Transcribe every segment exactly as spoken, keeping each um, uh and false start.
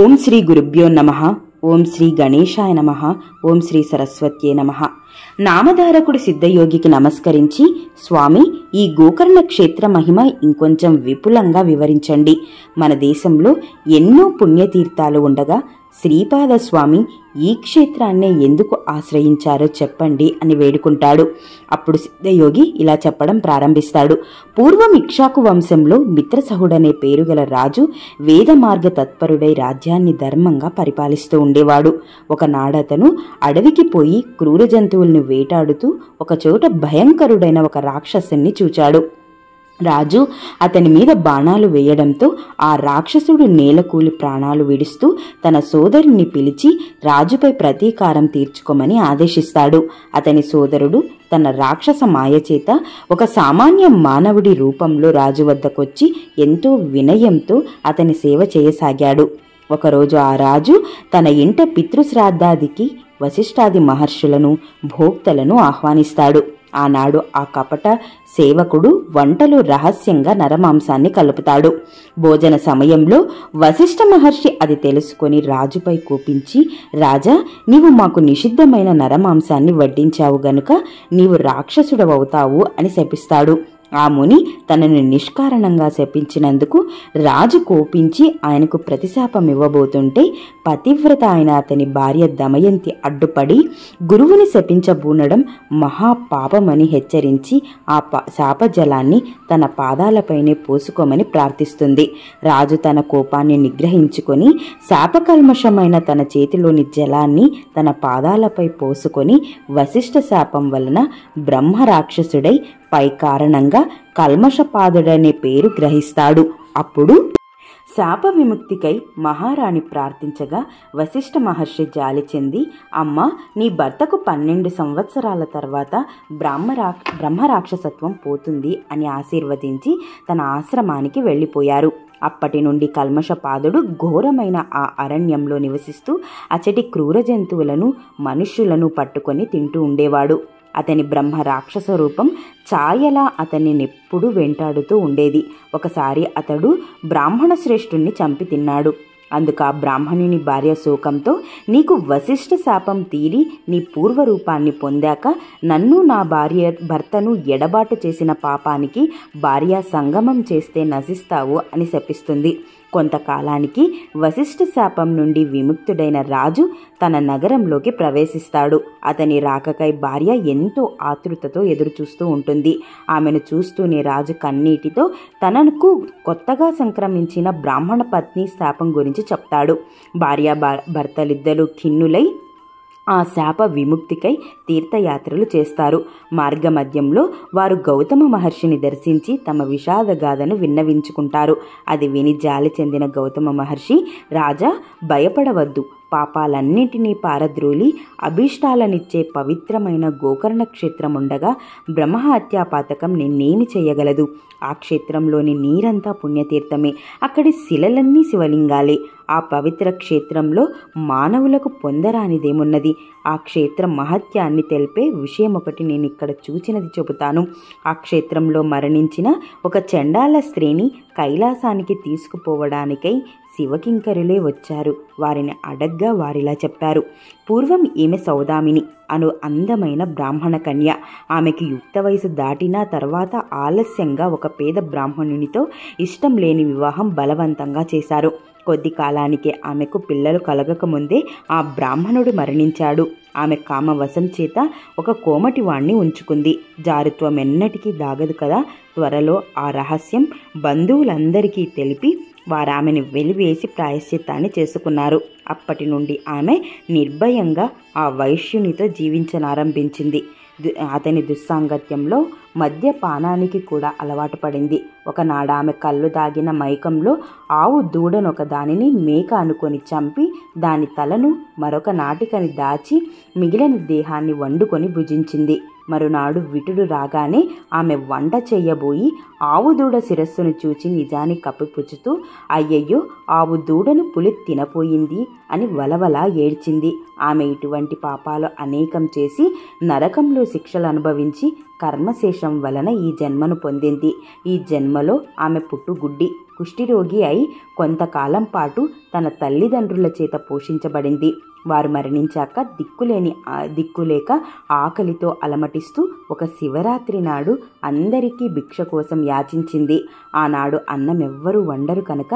ओम श्री गुरुभ्यो नमः। ओम श्री गणेशाय नमः। ओम श्री सरस्वत्ये नमः। నామధారకుడి సిద్ధయోగికి నమస్కరించి, స్వామి, ఈ గోకర్ణ క్షేత్ర మహిమ ఇంకొంచెం విపులంగా వివరించండి. మన దేశంలో ఎన్నో పుణ్యతీర్థాలు ఉండగా శ్రీపాద స్వామి ఈ క్షేత్రాన్ని ఎందుకు ఆశ్రయించారో చెప్పండి అని వేడుకుంటాడు. అప్పుడు సిద్ధయోగి ఇలా చెప్పడం ప్రారంభిస్తాడు. పూర్వం ఇక్షాకు వంశంలో మిత్రసహుడనే పేరుగల రాజు వేద మార్గ తత్పరుడై రాజ్యాన్ని ధర్మంగా పరిపాలిస్తూ ఉండేవాడు. ఒకనాడతను అడవికి పోయి క్రూర జంతువులను వేటాడుతూ ఒకచోట భయంకరుడైన ఒక రాక్షసుని చూచాడు. రాజు అతని మీద బాణాలు వేయడంతో ఆ రాక్షసుడు నేలకూలి ప్రాణాలు విడుస్తూ తన సోదరుని పిలిచి రాజుపై ప్రతీకారం తీర్చుకోమని ఆదేశిస్తాడు. అతని సోదరుడు తన రాక్షస మాయచేత ఒక సామాన్య మానవుడి రూపంలో రాజు వద్దకొచ్చి ఎంతో వినయంతో అతని సేవ చేయసాగాడు. ఒకరోజు ఆ రాజు తన ఇంట పితృశ్రాద్ధాదికి వశిష్ఠాది మహర్షులను భోక్తలను ఆహ్వానిస్తాడు. ఆనాడు ఆ కపట సేవకుడు వంటలో రహస్యంగా నరమాంసాన్ని కలుపుతాడు. భోజన సమయంలో వశిష్ఠ మహర్షి అది తెలుసుకొని రాజుపై కోపించి, రాజా, నీవు మాకు నిషిద్ధమైన నరమాంసాన్ని వడ్డించావు గనుక నీవు రాక్షసుడవవుతావు అని శపిస్తాడు. ఆ ముని తనను నిష్కారణంగా శపించినందుకు రాజు కోపించి ఆయనకు ప్రతిశాపం ఇవ్వబోతుంటే పతివ్రత అయిన అతని భార్య దమయంతి అడ్డుపడి గురువుని శపించబూనడం మహాపాపమని హెచ్చరించి ఆ శాపజలాన్ని తన పాదాలపైనే పోసుకోమని ప్రార్థిస్తుంది. రాజు తన కోపాన్ని నిగ్రహించుకొని శాపకల్మషమైన తన చేతిలోని జలాన్ని తన పాదాలపై పోసుకొని వశిష్ఠ శాపం వలన బ్రహ్మరాక్షసుడై పై కారణంగా కల్మషపాదుడనే పేరు గ్రహిస్తాడు. అప్పుడు శాప విముక్తికై మహారాణి ప్రార్థించగా వశిష్ఠ మహర్షి జాలి చెంది, అమ్మ, నీ భర్తకు పన్నెండు సంవత్సరాల తర్వాత బ్రాహ్మరా బ్రహ్మరాక్షసత్వం పోతుంది అని ఆశీర్వదించి తన ఆశ్రమానికి వెళ్ళిపోయారు. అప్పటి నుండి కల్మషపాదుడు ఘోరమైన ఆ అరణ్యంలో నివసిస్తూ అచటి క్రూర జంతువులను మనుష్యులను పట్టుకొని తింటూ ఉండేవాడు. అతని బ్రహ్మ రాక్షస రూపం ఛాయలా అతన్ని ఎప్పుడూ వెంటాడుతూ ఉండేది. ఒకసారి అతడు బ్రాహ్మణ శ్రేష్ఠుణ్ణి చంపి తిన్నాడు. అందుకు ఆ బ్రాహ్మణుని భార్య శోకంతో, నీకు వశిష్ఠ శాపం తీరి నీ పూర్వరూపాన్ని పొందాక నన్ను నా భార్య భర్తను ఎడబాటు చేసిన పాపానికి భార్య సంగమం చేస్తే నశిస్తావు అని శపిస్తుంది. కొంతకాలానికి వశిష్ఠ శాపం నుండి విముక్తుడైన రాజు తన నగరంలోకి ప్రవేశిస్తాడు. అతని రాకకై భార్య ఎంతో ఆతృతతో ఎదురుచూస్తూ ఉంటుంది. ఆమెను చూస్తూనే రాజు కన్నీటితో తనకు కొత్తగా సంక్రమించిన బ్రాహ్మణ పత్ని శాపం గురించి చెప్తాడు. భార్య భర్తలిద్దరూ ఖిన్నులై ఆ శాప విముక్తికై తీర్థయాత్రలు చేస్తారు. మార్గమధ్యంలో వారు గౌతమ మహర్షిని దర్శించి తమ విషాదగాథను విన్నవించుకుంటారు. అది విని జాలి చెందిన గౌతమ మహర్షి, రాజా, భయపడవద్దు, పాపాలన్నింటినీ పారద్రోలి అభీష్టాలనిచ్చే పవిత్రమైన గోకర్ణ క్షేత్రం ఉండగా బ్రహ్మహత్యా పాతకం నిన్నేమి చేయగలదు? ఆ క్షేత్రంలోని నీరంతా పుణ్యతీర్థమే, అక్కడి శిలలన్నీ శివలింగాలే. ఆ పవిత్ర క్షేత్రంలో మానవులకు పొందరానిదేమున్నది? ఆ క్షేత్ర మహత్యాన్ని తెలిపే విషయం ఒకటి నేను ఇక్కడ చూచినది చెబుతాను. ఆ క్షేత్రంలో మరణించిన ఒక చండాల స్త్రీని కైలాసానికి తీసుకుపోవడానికై శివకింకరులే వచ్చారు. వారిని అడగ్గా వారిలా చెప్పారు, పూర్వం ఈమె సౌదామిని అను అందమైన బ్రాహ్మణ కన్య. ఆమెకి యుక్త వయసు దాటిన తర్వాత ఆలస్యంగా ఒక పేద బ్రాహ్మణునితో ఇష్టం లేని వివాహం బలవంతంగా చేశారు. కొద్ది కాలానికి ఆమెకు పిల్లలు కలగకముందే ఆ బ్రాహ్మణుడు మరణించాడు. ఆమె కామవశం చేత ఒక కోమటివాణ్ణి ఉంచుకుంది. జారుత్వం ఎన్నటికీ దాగదు కదా, త్వరలో ఆ రహస్యం బంధువులందరికీ తెలిపి వారామెను వెలివేసి ప్రాయశ్చిత్తాన్ని చేసుకున్నారు. అప్పటి నుండి ఆమె నిర్భయంగా ఆ వైశ్యునితో జీవించనారంభించింది. అతని దుస్సాంగత్యంలో మద్యపానానికి కూడా అలవాటు పడింది. ఒకనాడు ఆమె కళ్ళు దాగిన మైకంలో ఆవు దూడనొక దానిని మేక అనుకొని చంపి దాని తలను మరొక నాటికని దాచి మిగిలిన దేహాన్ని వండుకొని భుజించింది. మరునాడు విటుడు రాగానే ఆమె వంట చేయబోయి ఆవు దూడ శిరస్సును చూచి నిజాన్ని కప్పిపుచ్చుతూ, అయ్యయ్యో, ఆవు దూడను పులి తినపోయింది అని వలవలా ఏడ్చింది. ఆమె ఇటువంటి పాపాలు అనేకం చేసి నరకంలో శిక్షలు అనుభవించి కర్మశేషం వలన ఈ జన్మను పొందింది. ఈ జన్మలో ఆమె పుట్టుగుడ్డి కుష్ఠిరోగి అయి కొంతకాలం పాటు తన తల్లిదండ్రుల చేత పోషించబడింది. వారు మరణించాక దిక్కులేని దిక్కులేక ఆకలితో అలమటిస్తూ ఒక శివరాత్రి నాడు అందరికీ భిక్ష కోసం యాచించింది. ఆనాడు అన్నం ఎవ్వరూ వండరు కనుక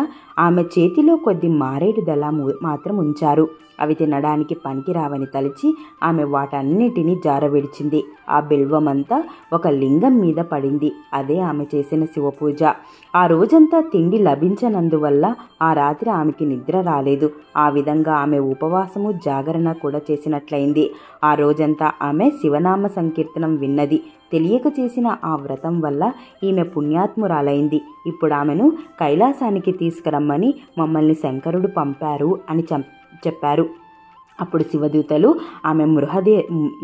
ఆమె చేతిలో కొద్ది మారేడు దళం మాత్రం ఉంచారు. అవి తినడానికి పనికిరావని తలిచి ఆమె వాటన్నిటినీ జారవిడిచింది. ఆ బిల్వమంతా ఒక లింగం మీద పడింది. అదే ఆమె చేసిన శివపూజ. ఆ రోజంతా తిండి లభించనందువల్ల ఆ రాత్రి ఆమెకి నిద్ర రాలేదు. ఆ విధంగా ఆమె ఉపవాసము జాగరణ కూడా చేసినట్లయింది. ఆ రోజంతా ఆమె శివనామ సంకీర్తనం విన్నది. తెలియక చేసిన ఆ వ్రతం వల్ల ఈమె పుణ్యాత్మురాలైంది. ఇప్పుడు ఆమెను కైలాసానికి తీసుకురమ్మని మమ్మల్ని శంకరుడు పంపారు అని చెప్పారు. అప్పుడు శివదూతలు ఆమె మృహదే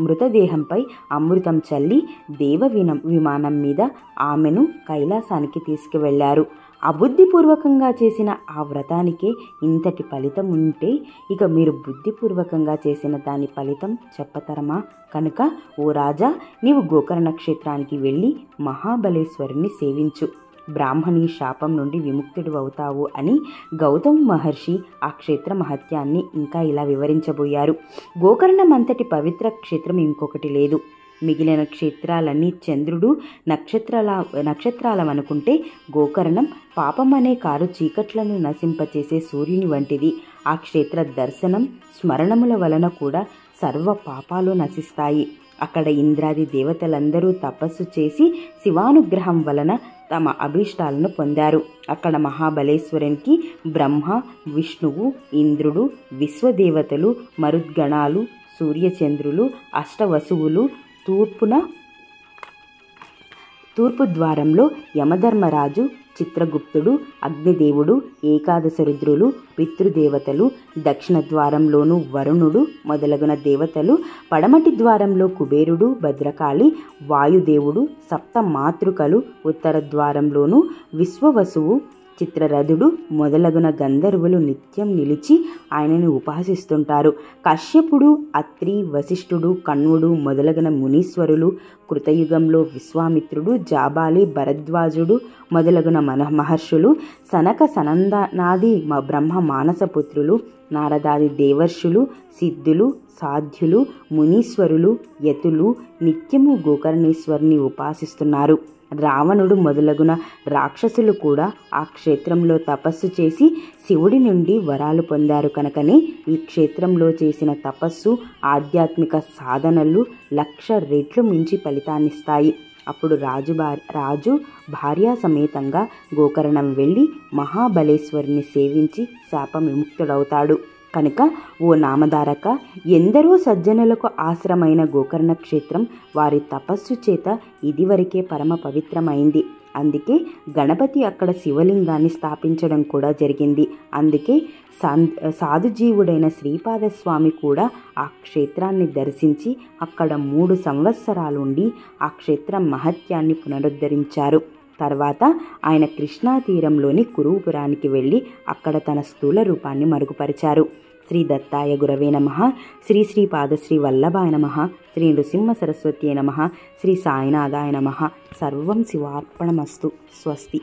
మృతదేహంపై అమృతం చల్లి దేవ విమానం మీద ఆమెను కైలాసానికి తీసుకువెళ్ళారు. అబుద్ధిపూర్వకంగా చేసిన ఆ వ్రతానికి ఇంతటి ఫలితం ఉంటే ఇక మీరు బుద్ధిపూర్వకంగా చేసిన దాని ఫలితం చెప్పతరమా? కనుక ఓ రాజా, నీవు గోకర్ణ క్షేత్రానికి వెళ్ళి మహాబలేశ్వరుని సేవించు. బ్రాహ్మణి శాపం నుండి విముక్తుడు అవుతావు అని గౌతమ మహర్షి ఆ క్షేత్ర మహత్యాన్ని ఇంకా ఇలా వివరించబోయారు. గోకర్ణం అంతటి పవిత్ర క్షేత్రం ఇంకొకటి లేదు. మిగిలిన క్షేత్రాలన్నీ చంద్రుడు నక్షత్రాల నక్షత్రాలమనుకుంటే గోకర్ణం పాపమనే కారు చీకట్లను నశింపచేసే సూర్యుని వంటిది. ఆ క్షేత్ర దర్శనం స్మరణముల వలన కూడా సర్వ పాపాలు నశిస్తాయి. అక్కడ ఇంద్రాది దేవతలందరూ తపస్సు చేసి శివానుగ్రహం వలన తమ అభీష్టాలను పొందారు. అక్కడ మహాబలేశ్వరునికి బ్రహ్మ, విష్ణువు, ఇంద్రుడు, విశ్వదేవతలు, మరుద్గణాలు, సూర్యచంద్రులు, అష్టవసువులు, తూర్పున తూర్పు ద్వారంలో యమధర్మరాజు, చిత్రగుప్తుడు, అగ్నిదేవుడు, ఏకాదశ రుద్రులు, పితృదేవతలు, దక్షిణ ద్వారంలోనూ వరుణుడు మొదలగున దేవతలు, పడమటి ద్వారంలో కుబేరుడు, భద్రకాళి, వాయుదేవుడు, సప్త మాతృకలు, ఉత్తర ద్వారంలోనూ విశ్వవసువు, చిత్రరథుడు మొదలగున గంధర్వులు నిత్యం నిలిచి ఆయనను ఉపాసిస్తుంటారు. కశ్యపుడు, అత్రి, వశిష్ఠుడు, కణ్వుడు మొదలగున మునీశ్వరులు, కృతయుగంలో విశ్వామిత్రుడు, జాబాలి, భరద్వాజుడు మొదలగున మన మహర్షులు, సనక సనందనాది మా బ్రహ్మ మానసపుత్రులు, నారదాది దేవర్షులు, సిద్ధులు, సాధ్యులు, మునీశ్వరులు, యతులు నిత్యము గోకర్ణేశ్వరుని ఉపాసిస్తున్నారు. రావణుడు మొదలగున రాక్షసులు కూడా ఆ క్షేత్రంలో తపస్సు చేసి శివుడి నుండి వరాలు పొందారు. కనుకనే ఈ క్షేత్రంలో చేసిన తపస్సు, ఆధ్యాత్మిక సాధనలు లక్ష రెట్లు మించి ఫలితాన్నిస్తాయి. అప్పుడు రాజు రాజు భార్య సమేతంగా గోకర్ణం వెళ్ళి మహాబలేశ్వరుని సేవించి శాప విముక్తుడవుతాడు. కనుక ఓ నామధారక, ఎందరో సజ్జనులకు ఆశ్రమైన గోకర్ణ క్షేత్రం వారి తపస్సు చేత ఇదివరకే పరమ పవిత్రమైంది. అందుకే గణపతి అక్కడ శివలింగాన్ని స్థాపించడం కూడా జరిగింది. అందుకే సాధుజీవుడైన శ్రీపాదస్వామి కూడా ఆ క్షేత్రాన్ని దర్శించి అక్కడ మూడు సంవత్సరాలుండి ఆ క్షేత్ర మహత్యాన్ని పునరుద్ధరించారు. తర్వాత ఆయన కృష్ణా తీరంలోని కురుపురానికి వెళ్ళి అక్కడ తన స్థూల రూపాన్ని మరుగుపరిచారు. శ్రీ దత్తాయ గురవే నమః. శ్రీ శ్రీ పాదశ్రీ వల్లభాయ నమః. శ్రీ నృసింహ సరస్వత్యై నమః. శ్రీ సాయినాథాయ నమః. సర్వం శివార్పణమస్తు. స్వస్తి.